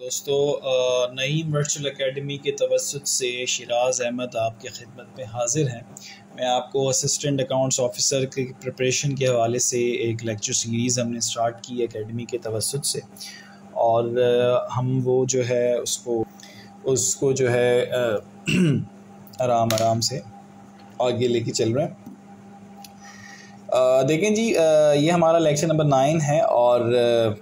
दोस्तों नई virtual academy के तवस्सुत से शिराज अहमद आपकी खिदमत में हाजिर हैं। मैं आपको असिस्टेंट अकाउंट्स ऑफिसर की प्रिपरेशन के हवाले से एक लेक्चर सीरीज़ हमने स्टार्ट की एकेडमी के तवस्सुत से, और हम वो जो है उसको जो है आराम आराम से आगे लेके चल रहे हैं। देखें जी, ये हमारा लेक्चर नंबर 9 है और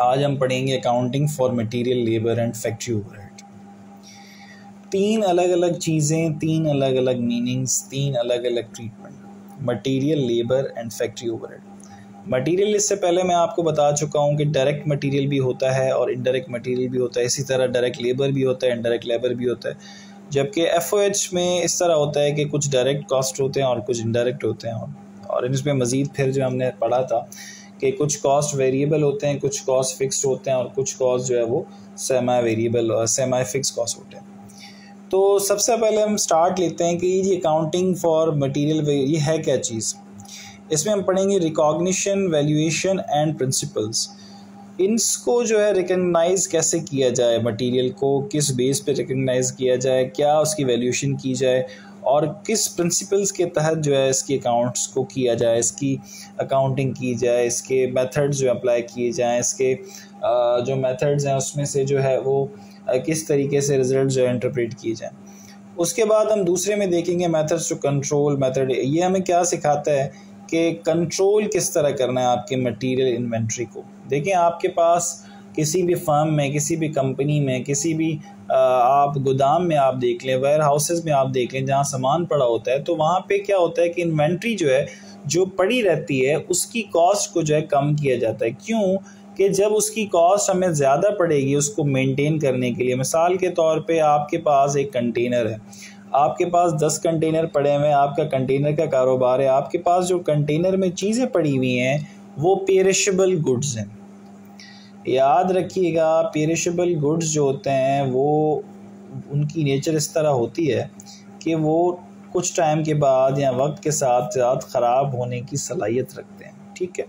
आज हम पढ़ेंगे accounting for material, labour and factory overhead. 3 अलग अलग चीज़ें, 3 अलग अलग मीनिंग्स, 3 अलग अलग treatment. Material, labour and factory overhead. Material इससे पहले मैं आपको बता चुका हूँ कि डायरेक्ट मटेरियल भी होता है और इनडायरेक्ट मटेरियल भी होता है, इसी तरह डायरेक्ट लेबर भी होता है, इनडायरेक्ट लेबर भी होता है। जबकि FOH में इस तरह होता है कि कुछ डायरेक्ट कॉस्ट होते हैं और कुछ इनडायरेक्ट होते हैं, और इसमें मज़ीद फिर जो हमने पढ़ा था कि कुछ कॉस्ट वेरिएबल होते हैं, कुछ कॉस्ट फिक्स्ड होते हैं और कुछ कॉस्ट जो है वो सेमी वेरिएबल और सेमी फिक्स कॉस्ट होते हैं। तो सबसे पहले हम स्टार्ट लेते हैं कि ये अकाउंटिंग फॉर मटेरियल ये है क्या चीज़। इसमें हम पढ़ेंगे रिकॉग्निशन, वैल्यूएशन एंड प्रिंसिपल्स। इनको जो है रिकगनाइज़ कैसे किया जाए, मटेरियल को किस बेस पे रिकगनाइज़ किया जाए, क्या उसकी वैल्यूएशन की जाए और किस प्रिंसिपल्स के तहत जो है इसकी अकाउंट्स को किया जाए, इसकी अकाउंटिंग की जाए, इसके मेथड्स जो अप्लाई किए जाएं, इसके जो मेथड्स हैं उसमें से जो है वो किस तरीके से रिजल्ट जो है इंटरप्रेट किए जाएं। उसके बाद हम दूसरे में देखेंगे मेथड्स टू कंट्रोल मेथड। ये हमें क्या सिखाता है कि कंट्रोल किस तरह करना है आपके मटीरियल इन्वेंट्री को। देखें, आपके पास किसी भी फर्म में, किसी भी कंपनी में, किसी भी आप गोदाम में आप देख लें, वेयर हाउसेज़ में आप देख लें, जहाँ सामान पड़ा होता है, तो वहाँ पे क्या होता है कि इन्वेंट्री जो है जो पड़ी रहती है उसकी कॉस्ट को जो है कम किया जाता है। क्यों कि जब उसकी कॉस्ट हमें ज़्यादा पड़ेगी उसको मेंटेन करने के लिए। मिसाल के तौर पे आपके पास एक कंटेनर है, आपके पास 10 कंटेनर पड़े हुए हैं, आपका कंटेनर का कारोबार है, आपके पास जो कंटेनर में चीज़ें पड़ी हुई हैं वो पेरिशेबल गुड्स हैं। याद रखिएगा, पेरिशेबल गुड्स जो होते हैं वो उनकी नेचर इस तरह होती है कि वो कुछ टाइम के बाद या वक्त के साथ साथ ख़राब होने की सलाहियत रखते हैं, ठीक है।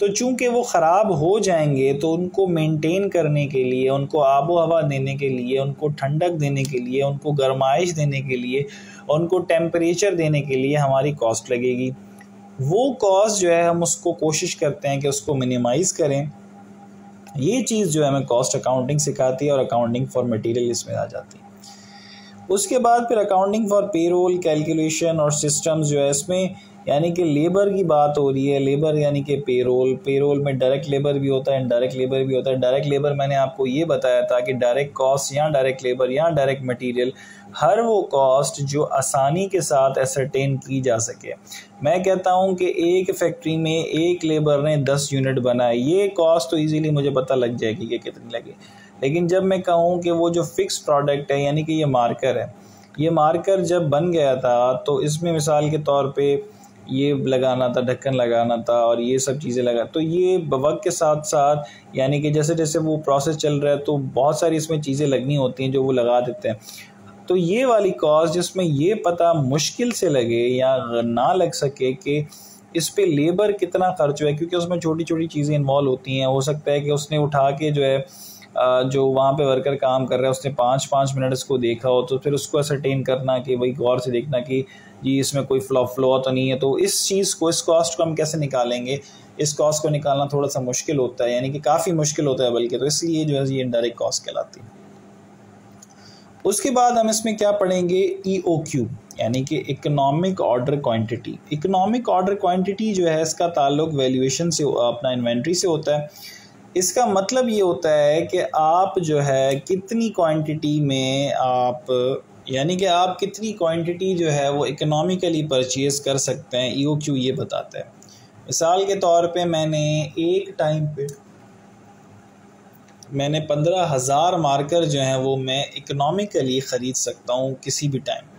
तो चूंकि वो ख़राब हो जाएंगे तो उनको मेंटेन करने के लिए, उनको आबो हवा देने के लिए, उनको ठंडक देने के लिए, उनको गर्माइश देने के लिए, उनको टेम्परेचर देने के लिए हमारी कॉस्ट लगेगी। वो कॉस्ट जो है हम उसको कोशिश करते हैं कि उसको मिनिमाइज़ करें। ये चीज़ जो है हमें कॉस्ट अकाउंटिंग सिखाती है और अकाउंटिंग फॉर मटेरियल इसमें आ जाती है। उसके बाद फिर अकाउंटिंग फॉर पेरोल, कैलकुलेशन और सिस्टम्स जो है इसमें, यानी कि लेबर की बात हो रही है। लेबर यानी कि पेरोल, पेरोल में डायरेक्ट लेबर भी होता है, इनडायरेक्ट लेबर भी होता है। डायरेक्ट लेबर मैंने आपको ये बताया था कि डायरेक्ट कॉस्ट या डायरेक्ट लेबर या डायरेक्ट मटेरियल, हर वो कॉस्ट जो आसानी के साथ एसरटेन की जा सके। मैं कहता हूँ कि एक फैक्ट्री में एक लेबर ने 10 यूनिट बनाए, ये कॉस्ट तो ईजीली मुझे पता लग जाएगी कि कितनी लगे। लेकिन जब मैं कहूँ कि वो जो फिक्स प्रोडक्ट है, यानी कि ये मार्कर है, ये मार्कर जब बन गया था तो इसमें मिसाल के तौर पर ये लगाना था, ढक्कन लगाना था और ये सब चीज़ें लगा, तो ये वक्त के साथ साथ यानी कि जैसे जैसे वो प्रोसेस चल रहा है तो बहुत सारी इसमें चीज़ें लगनी होती हैं जो वो लगा देते हैं। तो ये वाली कॉस्ट जिसमें ये पता मुश्किल से लगे या ना लग सके कि इस पे लेबर कितना खर्च हुआ है, क्योंकि उसमें छोटी छोटी चीज़ें इन्वॉल्व होती हैं। हो सकता है कि उसने उठा के जो है जो वहाँ पे वर्कर काम कर रहा है उसने 5-5 मिनट इसको देखा हो, तो फिर उसको असरटेन करना कि भाई गौर से देखना कि जी इसमें कोई फ्लॉ तो नहीं है। तो इस चीज़ को, इस कॉस्ट को हम कैसे निकालेंगे, इस कॉस्ट को निकालना थोड़ा सा मुश्किल होता है, यानी कि काफ़ी मुश्किल होता है बल्कि, तो इसलिए जो है ये इनडायरेक्ट कॉस्ट कहलाती है। उसके बाद हम इसमें क्या पढ़ेंगे, EOQ यानी कि economic order quantity. Economic order quantity जो है इसका ताल्लुक वैल्यूएशन से, अपना इन्वेंट्री से होता है। इसका मतलब ये होता है कि आप जो है कितनी क्वांटिटी में आप, यानी कि आप कितनी क्वांटिटी जो है वो इकोनॉमिकली परचेज़ कर सकते हैं, EOQ ये बताता है। मिसाल के तौर पे मैंने 15,000 मार्कर जो हैं वो मैं इकोनॉमिकली ख़रीद सकता हूँ किसी भी टाइम।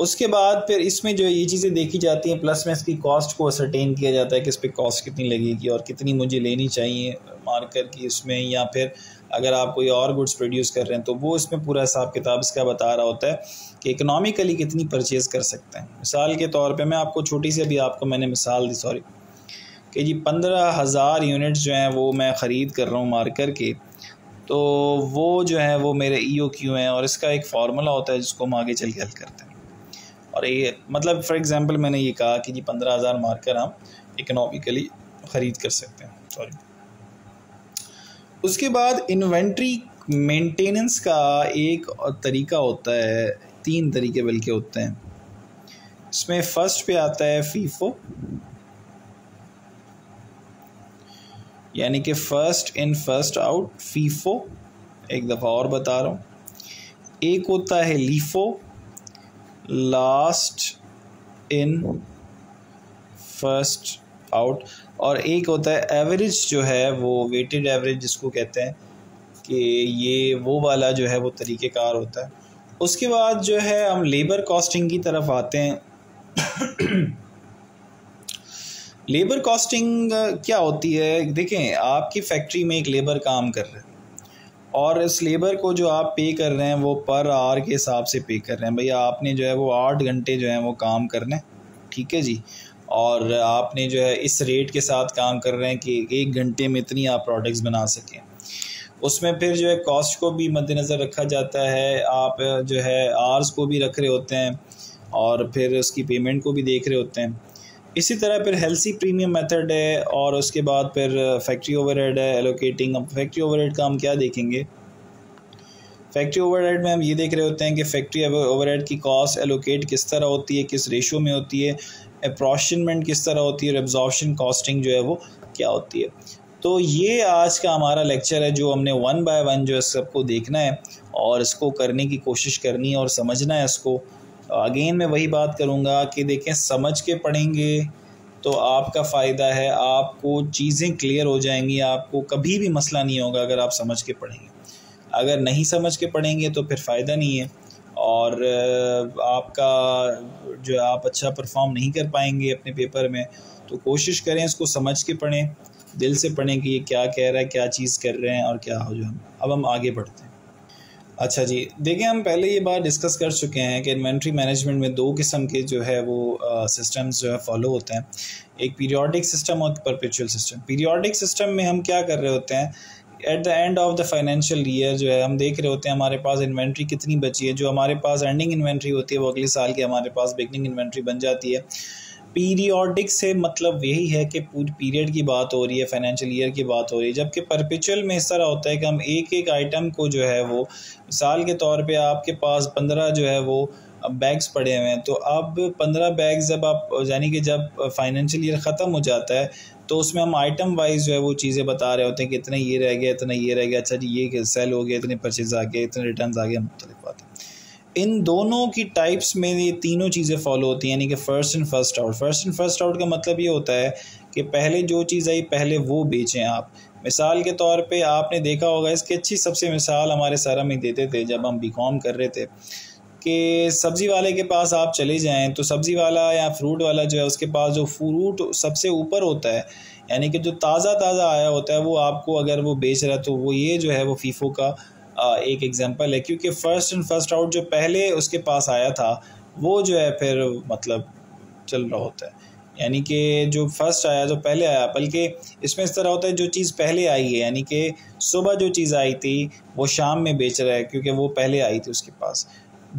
उसके बाद फिर इसमें जो ये चीज़ें देखी जाती हैं, प्लस में इसकी कॉस्ट को असरटेन किया जाता है कि इस पर कॉस्ट कितनी लगेगी और कितनी मुझे लेनी चाहिए मार्कर की उसमें, या फिर अगर आप कोई और गुड्स प्रोड्यूस कर रहे हैं तो वो इसमें पूरा हिसाब किताब इसका बता रहा होता है कि इकोनॉमिकली कितनी परचेज़ कर सकते हैं। मिसाल के तौर पर मैं आपको छोटी सी, अभी आपको मैंने मिसाल दी, कि जी 15,000 यूनिट्स जो हैं वो मैं ख़रीद कर रहा हूँ मार कर के, तो वो जो है वो मेरे EOQ हैं और इसका एक फार्मूला होता है जिसको हम आगे चल के हल करते हैं। और ये मतलब फॉर एग्ज़ाम्पल मैंने ये कहा कि जी 15,000 मारकर हम इकनॉमिकली ख़रीद कर सकते हैं। सॉरी, उसके बाद इन्वेंट्री मेंटेनेंस का एक तरीका होता है, 3 तरीके बल्कि होते हैं। इसमें फर्स्ट पे आता है फीफो, यानी कि first in first out, FIFO एक दफ़ा और बता रहा हूँ। एक होता है LIFO, last in first out, और एक होता है एवरेज जो है वो वेटेड एवरेज जिसको कहते हैं, कि ये वो वाला जो है वो तरीक़ेकार होता है। उसके बाद जो है हम लेबर कॉस्टिंग की तरफ आते हैं। लेबर कॉस्टिंग क्या होती है? देखें, आपकी फैक्ट्री में एक लेबर काम कर रहा है और इस लेबर को जो आप पे कर रहे हैं वो पर आवर के हिसाब से पे कर रहे हैं। भैया आपने जो है वो 8 घंटे जो है वो काम करना है, ठीक है जी, और आपने जो है इस रेट के साथ काम कर रहे हैं कि 1 घंटे में इतनी आप प्रोडक्ट्स बना सकें। उसमें फिर जो है कॉस्ट को भी मद्देनज़र रखा जाता है, आप जो है आर्स को भी रख रहे होते हैं और फिर उसकी पेमेंट को भी देख रहे होते हैं। इसी तरह फिर हेल्सी प्रीमियम मेथड है, और उसके बाद फिर फैक्ट्री ओवरहेड है, एलोकेटिंग। अब फैक्ट्री ओवरहेड का हम क्या देखेंगे? फैक्ट्री ओवरहेड में हम ये देख रहे होते हैं कि फैक्ट्री ओवरहेड की कॉस्ट एलोकेट किस तरह होती है, किस रेशो में होती है, एप्रोशनमेंट किस तरह होती है, और एब्जॉर्प्शन कॉस्टिंग जो है वो क्या होती है। तो ये आज का हमारा लेक्चर है जो हमने 1 बाय 1 जो है सबको देखना है और इसको करने की कोशिश करनी है और समझना है इसको। अगेन मैं वही बात करूँगा कि देखें, समझ के पढ़ेंगे तो आपका फ़ायदा है, आपको चीज़ें क्लियर हो जाएंगी, आपको कभी भी मसला नहीं होगा अगर आप समझ के पढ़ेंगे। अगर नहीं समझ के पढ़ेंगे तो फिर फ़ायदा नहीं है और आपका जो आप अच्छा परफॉर्म नहीं कर पाएंगे अपने पेपर में। तो कोशिश करें इसको समझ के पढ़ें, दिल से पढ़ें कि ये क्या कह रहा है, क्या चीज़ कर रहे हैं और क्या हो। जो हम आगे बढ़ते हैं। अच्छा जी, देखिए हम पहले ये बात डिस्कस कर चुके हैं कि इन्वेंट्री मैनेजमेंट में 2 किस्म के जो है वो सिस्टम्स जो है फॉलो होते हैं, एक पीरियोडिक सिस्टम और परपेचुअल सिस्टम। पीरियोडिक सिस्टम में हम क्या कर रहे होते हैं, at the end of the financial year जो है हम देख रहे होते हैं हमारे पास इन्वेंट्री कितनी बची है। जो हमारे पास एंडिंग इन्वेंट्री होती है वो अगले साल की हमारे पास बिगनिंग इन्वेंट्री बन जाती है। पीरियोडिक से मतलब यही है कि पूरी पीरियड की बात हो रही है, फाइनेंशियल ईयर की बात हो रही है। जबकि परपेचुअल में इस तरह होता है कि हम एक एक आइटम को जो है वो मिसाल के तौर पे आपके पास 15 जो है वो बैग्स पड़े हुए हैं, तो अब 15 बैग्स जब आप यानी कि जब फाइनेंशियल ईयर ख़त्म हो जाता है तो उसमें हम आइटम वाइज जो है वो चीज़ें बता रहे होते हैं कि इतना ये रह गया, इतना ये रह गया, अच्छा जी ये सेल हो गया, इतने परचेज आ गए, इतने रिटर्न आ गए, मुख्तलिफ बातें। इन दोनों की टाइप्स में ये तीनों चीज़ें फॉलो होती हैं, यानी कि first in first out. First in first out का मतलब ये होता है कि पहले जो चीज़ आई पहले वो बेचें आप। मिसाल के तौर पे आपने देखा होगा, इसकी अच्छी सबसे मिसाल हमारे सर में देते थे जब हम बीकॉम कर रहे थे, कि सब्ज़ी वाले के पास आप चले जाएँ तो सब्ज़ी वाला या फ्रूट वाला जो है उसके पास जो फ्रूट सबसे ऊपर होता है, यानी कि जो ताज़ा ताज़ा आया होता है, वो आपको अगर वो बेच रहा है तो वो ये जो है वो फीफो का एक एग्जांपल है, क्योंकि फ़र्स्ट इन फर्स्ट आउट जो पहले उसके पास आया था वो जो है फिर मतलब चल रहा होता है, यानी कि जो फर्स्ट आया जो पहले आया। बल्कि इसमें इस तरह होता है जो चीज़ पहले आई है, यानी कि सुबह जो चीज़ आई थी वो शाम में बेच रहा है क्योंकि वो पहले आई थी उसके पास।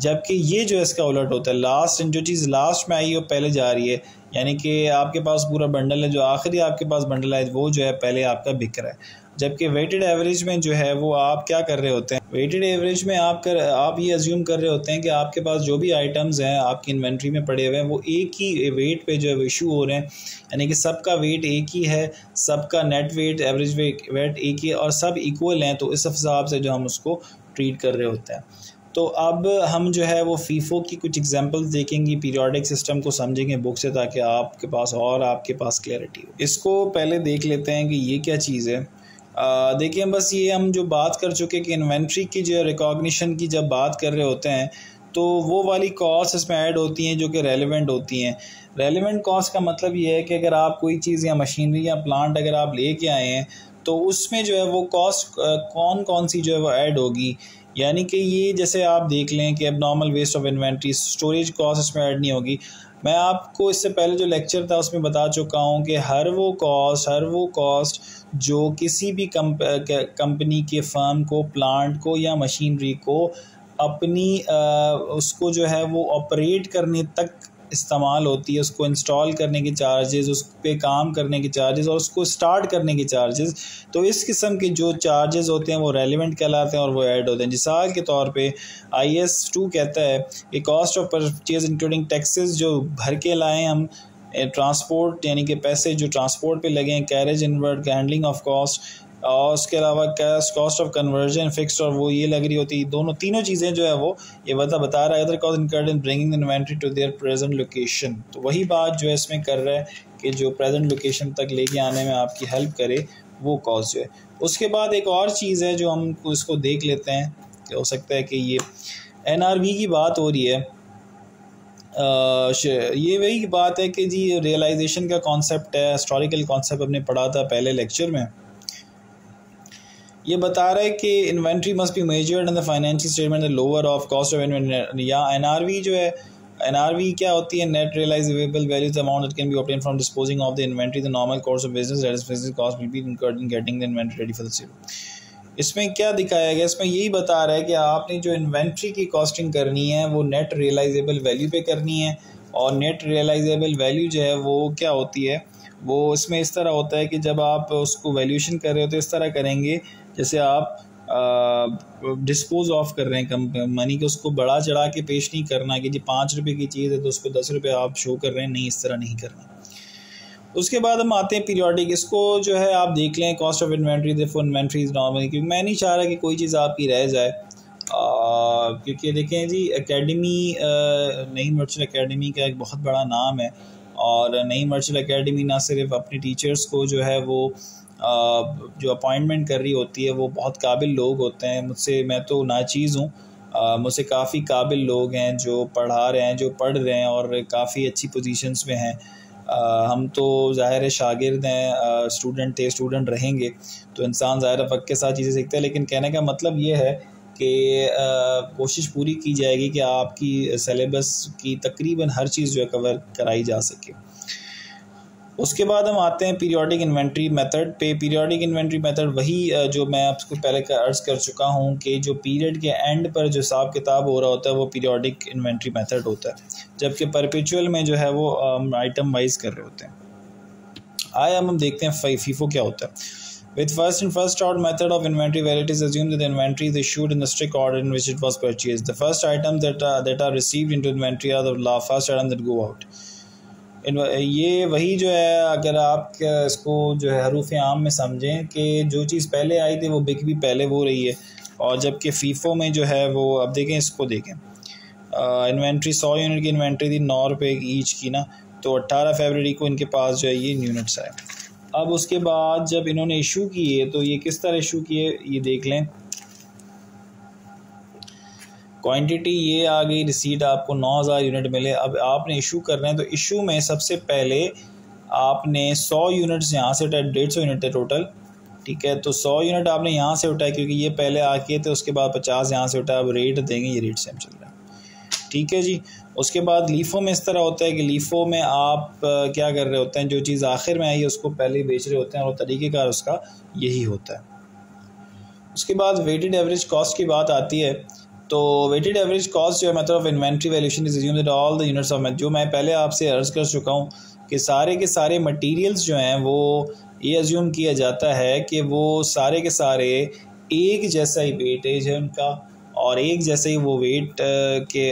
जबकि ये जो इसका उलट होता है, लास्ट इन, जो चीज़ लास्ट में आई वो पहले जा रही है, यानी कि आपके पास पूरा बंडल है, जो आखिरी आपके पास बंडल है वो जो है पहले आपका बिक रहा है। जबकि वेटेड एवरेज में जो है वो आप क्या कर रहे होते हैं, वेटेड एवरेज में आप ये अज्यूम कर रहे होते हैं कि आपके पास जो भी आइटम्स हैं आपकी इन्वेंट्री में पड़े हुए हैं वो एक ही वेट पे जो है इशू हो रहे हैं, यानी कि सबका वेट एक ही है, सबका नेट वेट एवरेज वेट एक ही है और सब इक्वल हैं, तो इस हिसाब से जो हम उसको ट्रीट कर रहे होते हैं। तो अब हम जो है वो फीफो की कुछ एग्जांपल्स देखेंगे, पीरियोडिक सिस्टम को समझेंगे बुक से, ताकि आपके पास और क्लैरिटी हो। इसको पहले देख लेते हैं कि ये क्या चीज़ है। देखिए बस ये हम जो बात कर चुके कि इन्वेंट्री की जो रिकॉग्निशन की जब बात कर रहे होते हैं तो वो वाली कॉस्ट इसमें ऐड होती हैं जो कि रेलेवेंट होती हैं। रेलेवेंट कॉस्ट का मतलब ये है कि अगर आप कोई चीज़ या मशीनरी या प्लांट अगर आप लेके आए हैं तो उसमें जो है वो कॉस्ट कौन कौन सी जो है वो ऐड होगी, यानी कि ये जैसे आप देख लें कि अब normal waste of inventory, storage cost इसमें ऐड नहीं होगी। मैं आपको इससे पहले जो लेक्चर था उसमें बता चुका हूँ कि हर वो कॉस्ट जो किसी भी कंपनी के फर्म को, प्लांट को या मशीनरी को अपनी उसको जो है वो ऑपरेट करने तक इस्तेमाल होती है, उसको इंस्टॉल करने के चार्जेस, उस पर काम करने के चार्जेस और उसको स्टार्ट करने के चार्जेस, तो इस किस्म के जो चार्जेस होते हैं वो रेलिवेंट कहलाते हैं और वो ऐड होते हैं। मिसाल के तौर पे IAS 2 कहता है कि cost of purchase including taxes जो भर के लाएँ हम, ट्रांसपोर्ट यानी कि पैसे जो ट्रांसपोर्ट पे लगे हैं, carriage inward, handling of cost और उसके अलावा cash cost of conversion fixed और वो ये लग रही होती, दोनों तीनों चीज़ें जो है वो ये बता रहा है other cost incurred in bringing inventory to their present location. तो वही बात जो है इसमें कर रहा है कि जो प्रेजेंट लोकेशन तक लेके आने में आपकी हेल्प करे वो कॉस्ट जो है। उसके बाद एक और चीज़ है जो हम इसको देख लेते हैं कि हो सकता है कि ये NRV की बात हो रही है। ये वही बात है कि जी रियलाइजेशन का कॉन्सेप्ट है, हिस्टोरिकल कॉन्सेप्ट हमने पढ़ा था पहले लेक्चर में। ये बता रहा है कि inventory must be measured in the financial statement the lower of cost of inventory, या NRV जो है, NRV क्या होती है? Net realisable value the amount that can be obtain from disposing of the inventory the normal course of business that is business cost will be incurred in getting the inventory ready for the sale. इसमें क्या दिखाया गया? इसमें यही बता रहा है कि आपने जो इन्वेंट्री की कॉस्टिंग करनी है वो नेट रियलाइजेबल वैल्यू पे करनी है, और नेट रियलाइजेबल वैल्यू जो है वो क्या होती है, वो इसमें इस तरह होता है कि जब आप उसको वैल्यूएशन कर रहे हो तो इस तरह करेंगे जैसे आप डिस्पोज ऑफ कर रहे हैं कंपनी, यानी कि उसको बढ़ा चढ़ा के पेश नहीं करना कि जी 5 रुपये की चीज़ है तो उसको 10 रुपये आप शो कर रहे हैं, नहीं, इस तरह नहीं करना। उसके बाद हम आते हैं पीरियोडिक, इसको जो है आप देख लें cost of inventory therefore inventory is normal, क्योंकि मैं नहीं चाह रहा कि कोई चीज़ आपकी रह जाए, क्योंकि देखें जी एकेडमी, नई मर्चेंट एकेडमी का एक बहुत बड़ा नाम है और नई मर्चेंट एकेडमी ना सिर्फ अपने टीचर्स को जो है वो जो अपॉइंटमेंट कर रही होती है वो बहुत काबिल लोग होते हैं, मुझसे मैं तो नाचीज़ हूँ, मुझसे काफ़ी काबिल लोग हैं जो पढ़ा रहे हैं, जो पढ़ रहे हैं और काफ़ी अच्छी पोजीशंस में हैं। हम तो ज़ाहिर है शागिर्द हैं, स्टूडेंट थे, स्टूडेंट रहेंगे, तो इंसान ज़ाहिर वक्त के साथ चीज़ें सीखता है, लेकिन कहने का मतलब ये है कि कोशिश पूरी की जाएगी कि आपकी सिलेबस की तकरीबन हर चीज़ जो है कवर कराई जा सके। उसके बाद हम आते हैं पीरियोडिक इन्वेंट्री मेथड पे। पीरियोडिक इन्वेंट्री मेथड वही जो मैं आपको पहले अर्ज़ कर चुका हूँ कि जो पीरियड के एंड पर जो हिसाब किताब हो रहा होता है वो पीरियोडिक इन्वेंट्री मेथड होता है, जबकि परपेचुअल में जो है वो आइटम वाइज कर रहे होते हैं। आए हम देखते हैं FIFO क्या होता है। With first in first out method of inventory where it is assumed that the inventory is issued in the strict order in which it was purchased. The first items that are received into inventory are the first items that go out. ये वही जो है, अगर आप इसको जो है हरूफ आम में समझें कि जो चीज़ पहले आई थी वो बिक भी पहले हो रही है, और जबकि FIFO में जो है वो अब देखें, इसको देखें, इन्वेंट्री 100 यूनिट की इन्वेंट्री थी 9 रुपये ईच की ना, तो 18 फरवरी को इनके पास जो है ये यूनिट्स आए। अब उसके बाद जब इन्होंने इशू किए तो ये किस तरह इशू किए ये देख लें। क्वांटिटी ये आ गई, रिसीट आपको 9000 यूनिट मिले। अब आपने इशू करना है तो इशू में सबसे पहले आपने 100 यूनिट्स यहाँ से उठाए, 150 यूनिट है टोटल, ठीक है, तो 100 यूनिट आपने यहाँ से उठाए क्योंकि ये पहले आके थे, उसके बाद 50 यहाँ से उठाए। अब रेट देंगे, ये रेट सेम चल रहा है, ठीक है जी। उसके बाद LIFO में इस तरह होता है कि LIFO में आप क्या कर रहे होते हैं, जो चीज़ आखिर में आई है उसको पहले बेच रहे होते हैं और तरीक़ेकार उसका यही होता है। उसके बाद वेटेड एवरेज कॉस्ट की बात आती है, तो वेटेड एवरेज कॉस्ट जो है method of inventory valuation is assumed that all the units of, जो मैं पहले आपसे अर्ज़ कर चुका हूँ कि सारे के सारे मटेरियल्स जो हैं वो ये अज्यूम किया जाता है कि वो सारे के सारे एक जैसा ही वेटेज है उनका और एक जैसे ही वो वेट के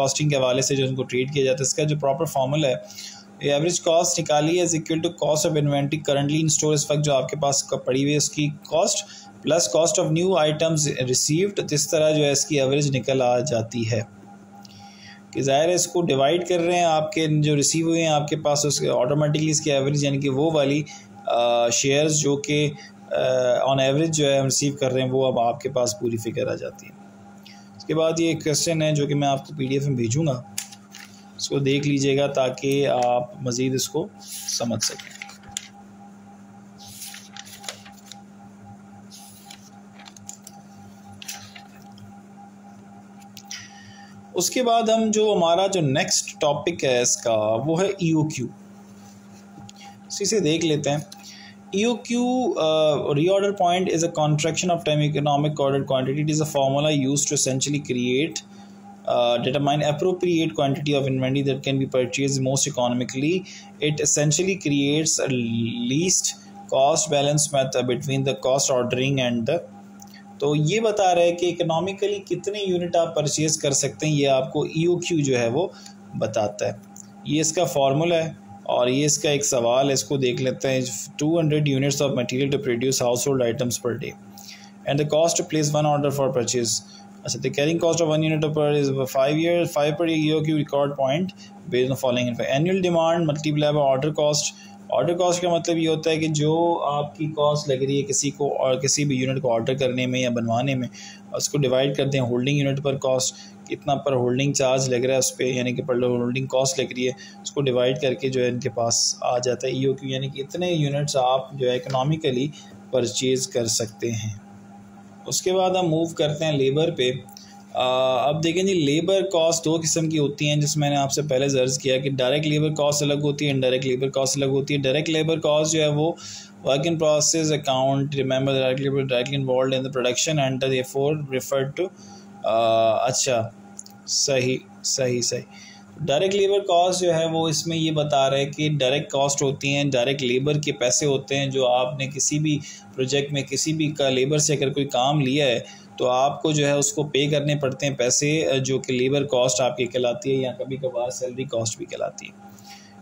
कॉस्टिंग के हवाले से जो उनको ट्रीट किया जाता है। इसका जो प्रॉपर फॉर्मूला है, एवरेज कॉस्ट निकाली is equal to cost of inventory currently in store, इस वक्त जो आपके पास पड़ी हुई है उसकी cost plus cost of new items received, इस तरह जो है इसकी एवरेज निकल आ जाती है। कि ज़ाहिर है इसको डिवाइड कर रहे हैं आपके जो रिसीव हुए हैं आपके पास, उसके ऑटोमेटिकली इसकी एवरेज यानी कि वो वाली शेयर्स जो कि ऑन एवरेज जो है हम रिसीव कर रहे हैं वो अब आपके पास पूरी फिगर आ जाती है। उसके बाद ये एक क्वेश्चन है जो कि मैं आपको PDF में भेजूँगा, इसको देख लीजिएगा ताकि आप मज़ीद इसको समझ सकें। उसके बाद हम जो हमारा जो नेक्स्ट टॉपिक है इसका वो है ईओक्यू। इसे देख लेते हैं। EOQ reorder point is a contraction of time economic ordered quantity. It is a formula used to essentially create determine appropriate quantity of inventory that can be purchased most economically. It essentially creates a least cost balance method between the cost ordering and the तो ये बता रहा है कि economically कितने unit आप purchase कर सकते हैं, ये आपको EOQ जो है वो बताता है। ये इसका फार्मूला है और ये इसका एक सवाल, इसको देख लेते हैं। 200 units of material to produce house hold items per day and the cost to place one order for purchase. अच्छा, the carrying cost of one unit per is 5 per EOQ record point based on following annual demand multiply by order cost. Order cost का मतलब ये होता है कि जो आपकी cost लग रही है किसी को और किसी भी यूनिट को ऑर्डर करने में या बनवाने में, उसको डिवाइड करते हैं होल्डिंग यूनिट पर कॉस्ट कितना पर होल्डिंग चार्ज लग रहा है उस पर, यानी कि पर होल्डिंग कॉस्ट लग रही है, उसको डिवाइड करके जो है इनके पास आ जाता है EOQ, यानी कि इतने यूनिट्स आप जो है इकोनॉमिकली परचेज कर सकते हैं। उसके बाद हम मूव करते हैं लेबर पे। अब देखें जी, लेबर कॉस्ट दो किस्म की होती हैं, जिस मैंने आपसे पहले अर्ज़ किया कि डायरेक्ट लेबर कॉस्ट अलग होती है, इनडायरेक्ट लेबर कॉस्ट अलग होती है। डायरेक्ट लेबर कॉस्ट जो है वो work in process account, remember direct labour directly involve in the production and therefore referred to. अच्छा, सही। डायरेक्ट लेबर कॉस्ट जो है वो इसमें ये बता रहा है कि डायरेक्ट कॉस्ट होती हैं, डायरेक्ट लेबर के पैसे होते हैं जो आपने किसी भी प्रोजेक्ट में किसी भी का लेबर से अगर कोई काम लिया है तो आपको जो है उसको पे करने पड़ते हैं पैसे, जो कि लेबर कॉस्ट आपकी कहलाती है या कभी कभार सैलरी कॉस्ट भी कहलाती है।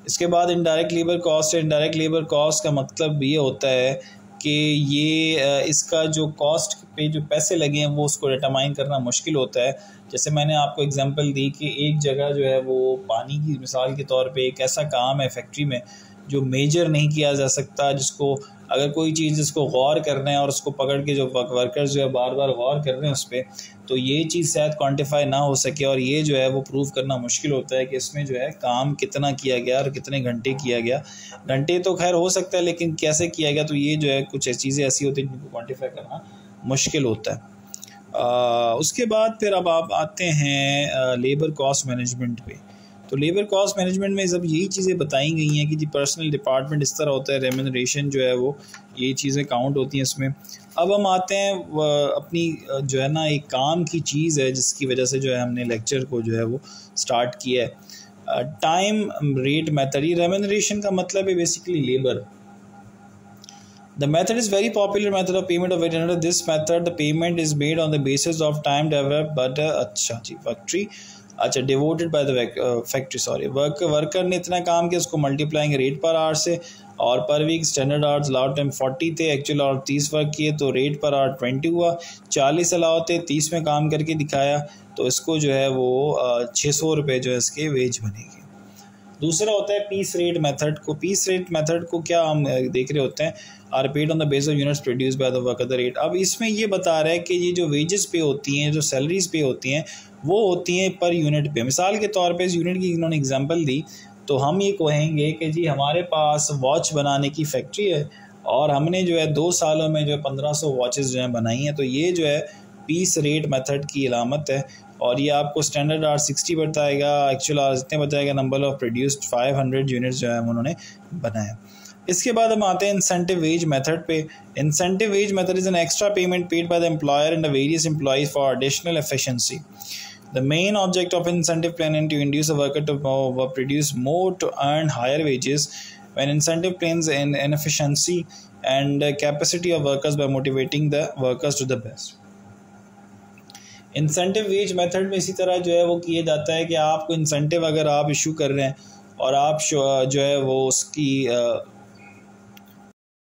इसके बाद इनडायरेक्ट लेबर कॉस्ट है। इनडायरेक्ट लेबर कॉस्ट का मतलब ये होता है कि ये इसका जो कॉस्ट पे जो पैसे लगे हैं वो उसको डिटरमाइन करना मुश्किल होता है। जैसे मैंने आपको एग्जांपल दी कि एक जगह जो है वो पानी की मिसाल के तौर पे एक ऐसा काम है फैक्ट्री में जो मेजर नहीं किया जा सकता, जिसको अगर कोई चीज़ जिसको गौर करना है और उसको पकड़ के जो वर्कर्स जो है बार बार गौर कर रहे हैं उस पर, तो ये चीज़ शायद क्वान्टिफाई ना हो सके और ये जो है वो प्रूव करना मुश्किल होता है कि इसमें जो है काम कितना किया गया और कितने घंटे किया गया। घंटे तो खैर हो सकता है लेकिन कैसे किया गया, तो ये जो है कुछ चीज़ें ऐसी होती हैं जिनको क्वान्टिफाई करना मुश्किल होता है। उसके बाद फिर अब आप आते हैं लेबर कॉस्ट मैनेजमेंट पे। तो लेबर कॉस्ट मैनेजमेंट में सब यही चीज़ें बताई गई हैं कि जी पर्सनल डिपार्टमेंट इस तरह होता है, रेम्यूनरेशन जो है वो ये चीज़ें काउंट होती हैं इसमें। अब हम आते हैं अपनी जो है ना एक काम की चीज़ है जिसकी वजह से जो है हमने लेक्चर को जो है वो स्टार्ट किया है, टाइम रेट मेथड। ये रेम्यूनरेशन का मतलब है basically labour. The method is very popular method of payment of wage. Under this method, the payment is made on the basis of time developed by the devoted by the factory. Worker ने इतना काम किया, उसको multiplying rate per hour से और per week. Standard hours allowed time 40 थे, actual our 30 work किए तो रेट पर आवर 20 हुआ। 40 अलाउ थे, 30 में काम करके दिखाया तो इसको जो है वो 600 रुपये जो है इसके वेज बनेगी। दूसरा होता है पीस रेट मेथड को। पीस रेट मेथड को क्या हम देख रहे होते हैं, are paid on the base of units produce by the worker the rate. अब इसमें ये बता रहा है कि ये जो वेजेस पे होती हैं, जो सैलरीज पे होती हैं, वो होती हैं पर यूनिट पे। मिसाल के तौर पे इस यूनिट की इन्होंने एग्जांपल दी तो हम ये कहेंगे कि जी हमारे पास वॉच बनाने की फैक्ट्री है और हमने जो है 2 सालों में जो है 1500 वॉचेज़ जो है बनाई हैं, तो ये जो है पीस रेट मेथड की अलामत है। और ये आपको स्टैंडर्ड आर 60 बताएगा, एक्चुअल आर इतने बताएगा, नंबर ऑफ प्रोड्यूस्ड 500 यूनिट्स जो है उन्होंने बनाया। इसके बाद हम आते हैं इंसेंटिव वेज मेथड पे। Incentive wage method is an extra payment paid by the employer and the various employees for additional efficiency. The main object of incentive plan is to induce a worker to produce more to earn higher wages. When incentive plans inefficiency and capacity of workers by motivating the workers to the best. Incentive wage method में इसी तरह जो है वो किया जाता है कि आपको इंसेंटिव अगर आप इशू कर रहे हैं और आप जो है वो उसकी